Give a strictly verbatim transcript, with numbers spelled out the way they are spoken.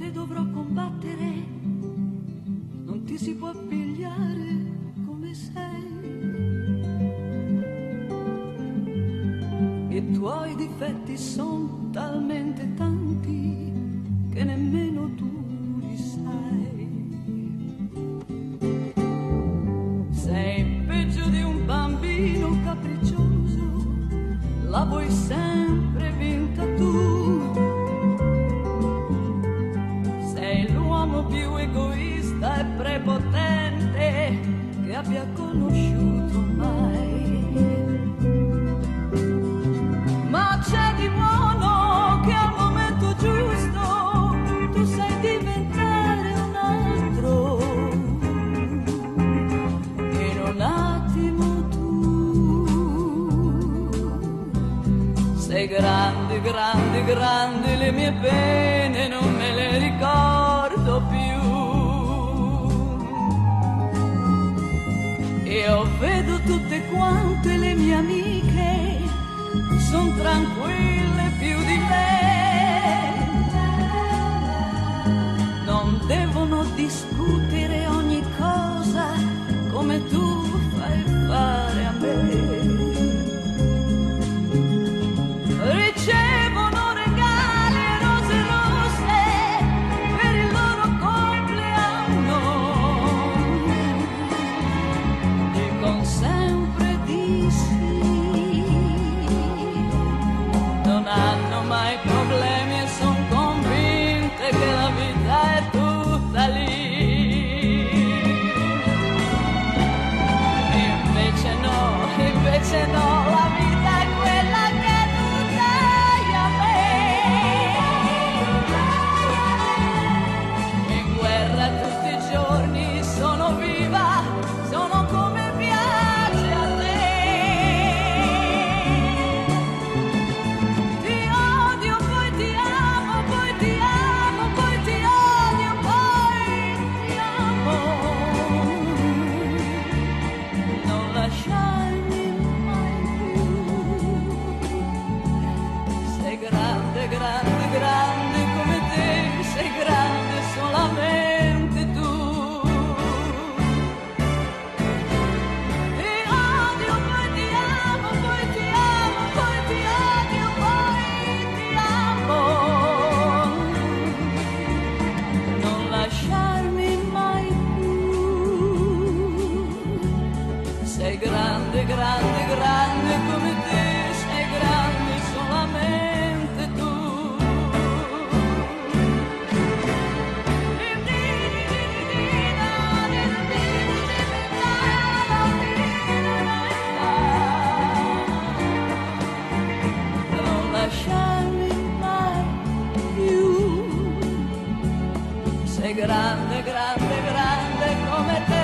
te dovrò combattere, non ti si può pigliare come sei. I tuoi difetti sono talmente tanti che nemmeno tu li sai. Sei peggio di un bambino capriccioso, la vuoi sempre vinta tu. Più egoista e prepotente che abbia conosciuto mai. Ma c'è di buono che al momento giusto tu sai diventare un altro, e in un attimo tu sei grande, grande, grande. Le mie pene non me le ricordo più. Io vedo tutte quante le mie amiche sono tranquille più di me, non devono discutere ogni cosa come tu fai fare a me. Ricevono grande, grande, grande come te.